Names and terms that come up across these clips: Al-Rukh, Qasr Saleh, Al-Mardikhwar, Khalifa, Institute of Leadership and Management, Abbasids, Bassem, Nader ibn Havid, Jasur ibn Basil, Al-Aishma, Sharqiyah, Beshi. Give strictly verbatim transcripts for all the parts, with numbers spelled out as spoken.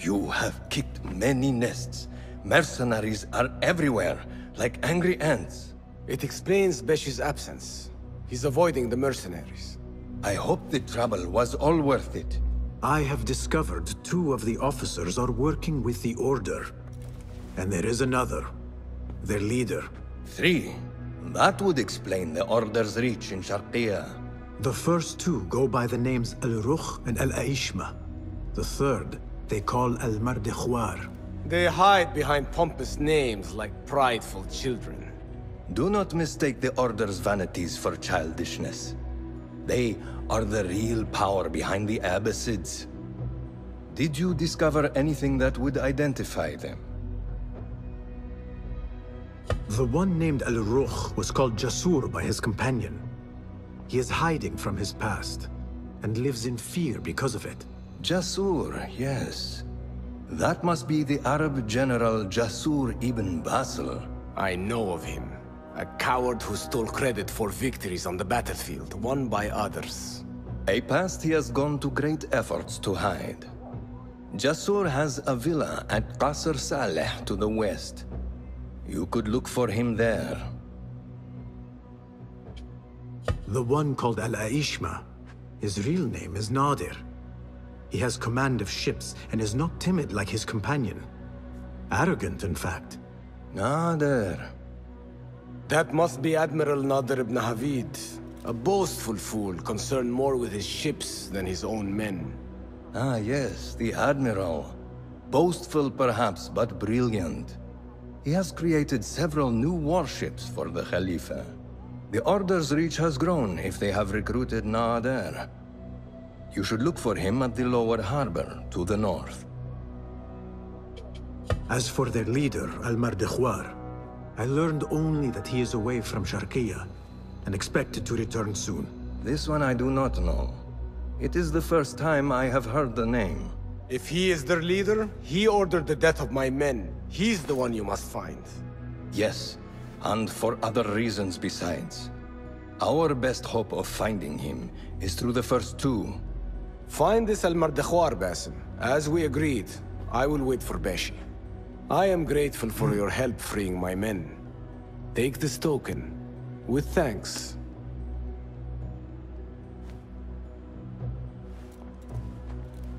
You have kicked many nests. Mercenaries are everywhere, like angry ants. It explains Beshi's absence. He's avoiding the mercenaries. I hope the trouble was all worth it. I have discovered two of the officers are working with the Order. And there is another. Their leader. Three? That would explain the Order's reach in Sharqiyah. The first two go by the names Al-Rukh and Al-Aishma. The third they call Al-Mardikhwar. They hide behind pompous names like prideful children. Do not mistake the Order's vanities for childishness. They are the real power behind the Abbasids. Did you discover anything that would identify them? The one named Al-Rukh was called Jasur by his companion. He is hiding from his past, and lives in fear because of it. Jasur, yes. That must be the Arab general Jasur ibn Basil. I know of him. A coward who stole credit for victories on the battlefield, won by others. A past he has gone to great efforts to hide. Jasur has a villa at Qasr Saleh to the west. You could look for him there. The one called Al-Aishma, his real name is Nader. He has command of ships and is not timid like his companion. Arrogant, in fact. Nader. That must be Admiral Nader ibn Havid. A boastful fool, concerned more with his ships than his own men. Ah, yes, the Admiral. Boastful, perhaps, but brilliant. He has created several new warships for the Khalifa. The Order's reach has grown if they have recruited Nader. You should look for him at the lower harbor, to the north. As for their leader, Al-Mardikhwar, I learned only that he is away from Sharqiyah, and expected to return soon. This one I do not know. It is the first time I have heard the name. If he is their leader, he ordered the death of my men. He's the one you must find. Yes. And for other reasons besides. Our best hope of finding him is through the first two. Find this Al-Mardikhwar, Bassem. As we agreed, I will wait for Beshi. I am grateful for your help freeing my men. Take this token, with thanks.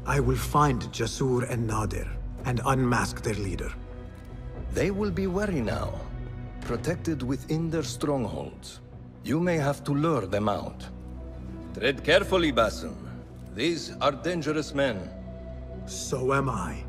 I will find Jasur and Nader, and unmask their leader. They will be wary now. Protected within their strongholds. You may have to lure them out. Tread carefully, Bassem. These are dangerous men. So am I.